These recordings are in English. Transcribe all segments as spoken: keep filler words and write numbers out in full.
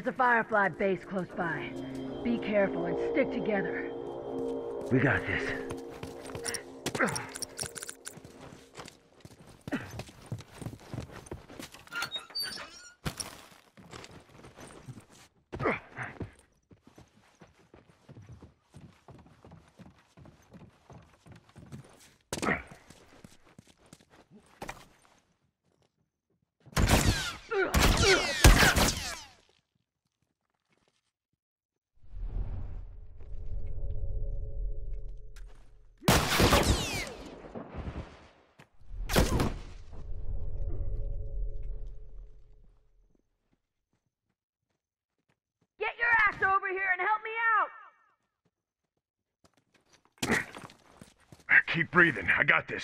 There's a Firefly base close by. Be careful and stick together. We got this. Keep breathing. I got this.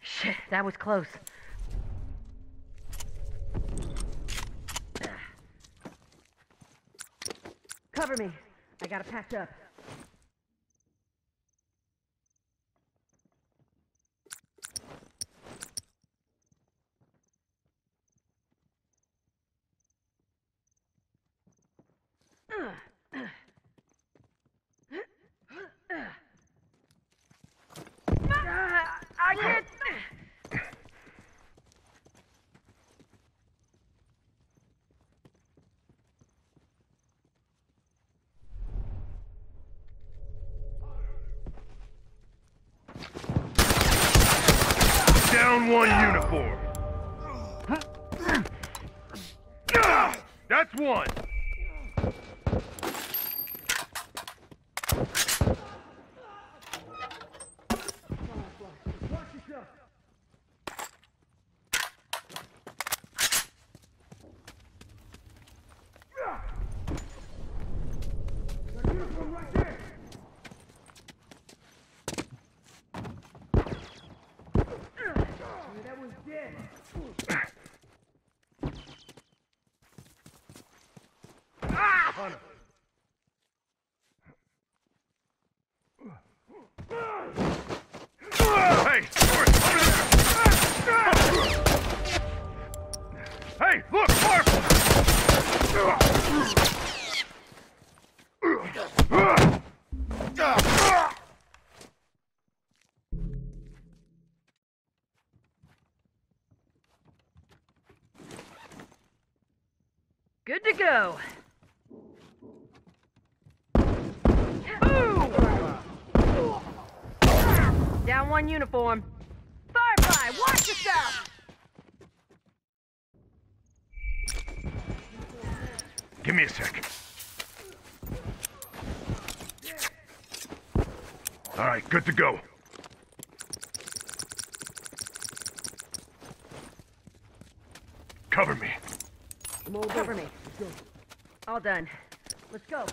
Shit, that was close. Cover me. I gotta patch up. One uniform. That's one. Good to go. Ooh. Down one uniform. Firefly, watch yourself! Give me a sec. All right, good to go. Cover me. Cover me. All done. Let's go.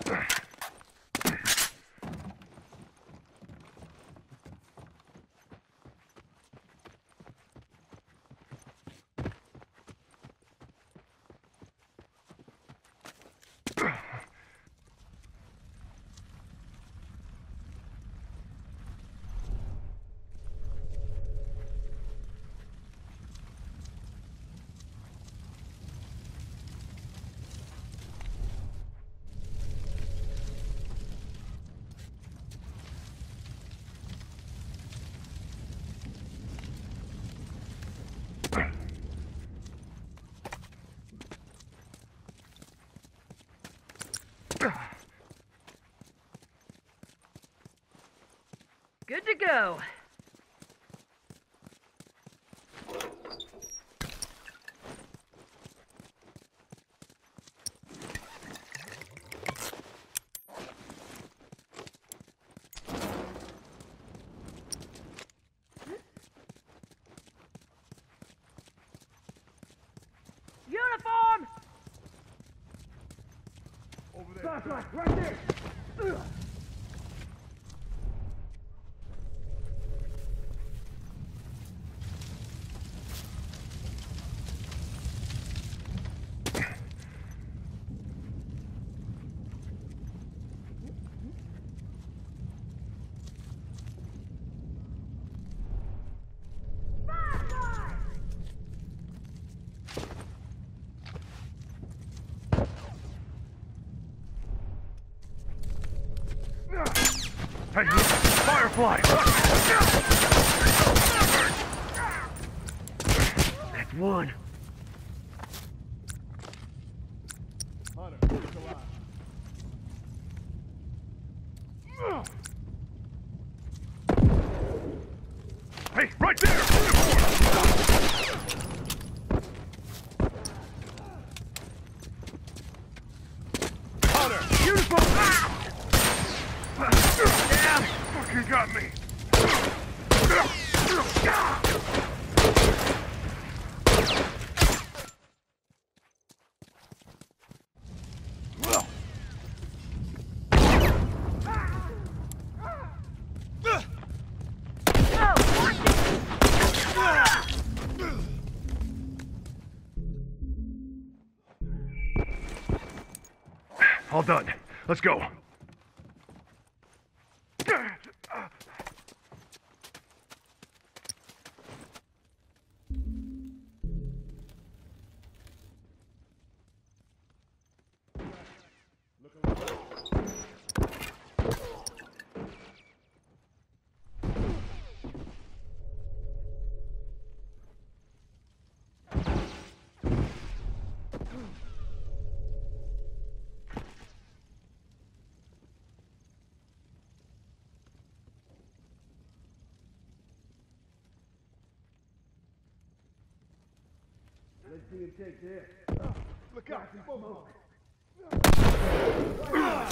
Good to go. Uniform! Over there. Flashlight, right there! Ugh. Pegasus! Firefly! Watch. That's one. Hunter, he's alive. Hey, right there! Hunter, beautiful! Ah! Damn! Fucking got me! All done. Let's go. Let's see him take this. Look out, he's smoke. I'm down!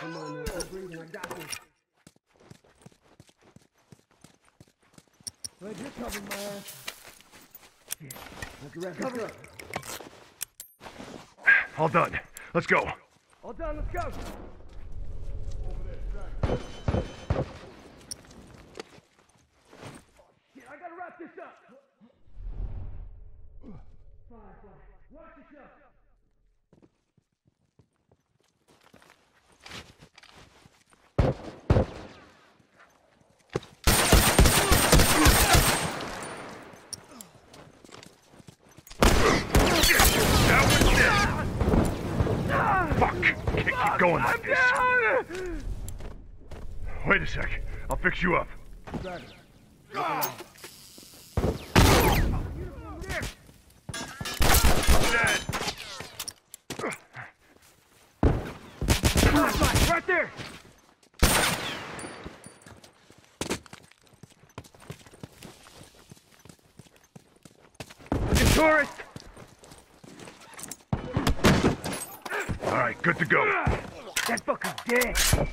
Come on now, I'm breathing, I got you. Glad you're covering my ass. Yeah. Let the rest cover up. All done. Let's go. All done, let's go! Over there, back. This up. Firefly, watch yourself. That was it. Fuck! Can't keep going like this. Wait a sec. I'll fix you up. Right there! It's a tourist! Alright, good to go. That fucker's dead! Fuck,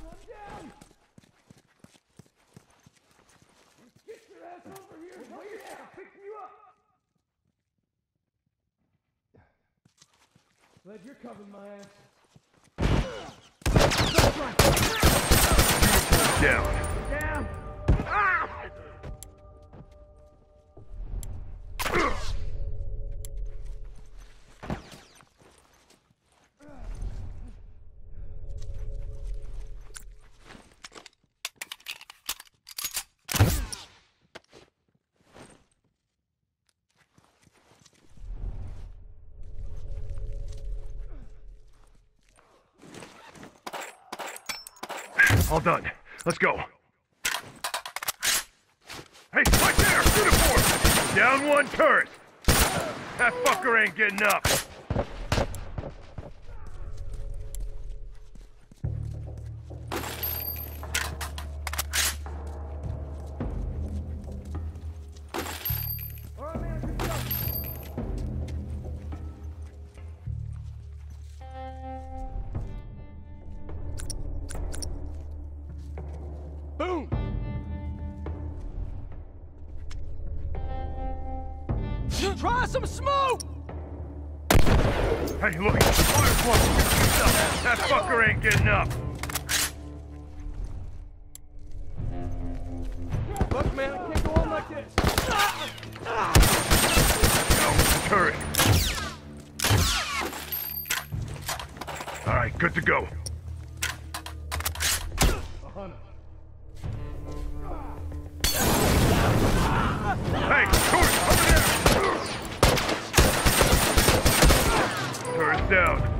I'm down! Get your Glad you're covering my ass. Down. Down. Ah! All done. Let's go. Hey, right there! Uniform! Down one turret! That fucker ain't getting up! Try some smoke! Hey, look! That fucker ain't getting up! Look, man, I can't go on like this! No, hurry! Alright, good to go. Hey, turret, over there! Turret's down.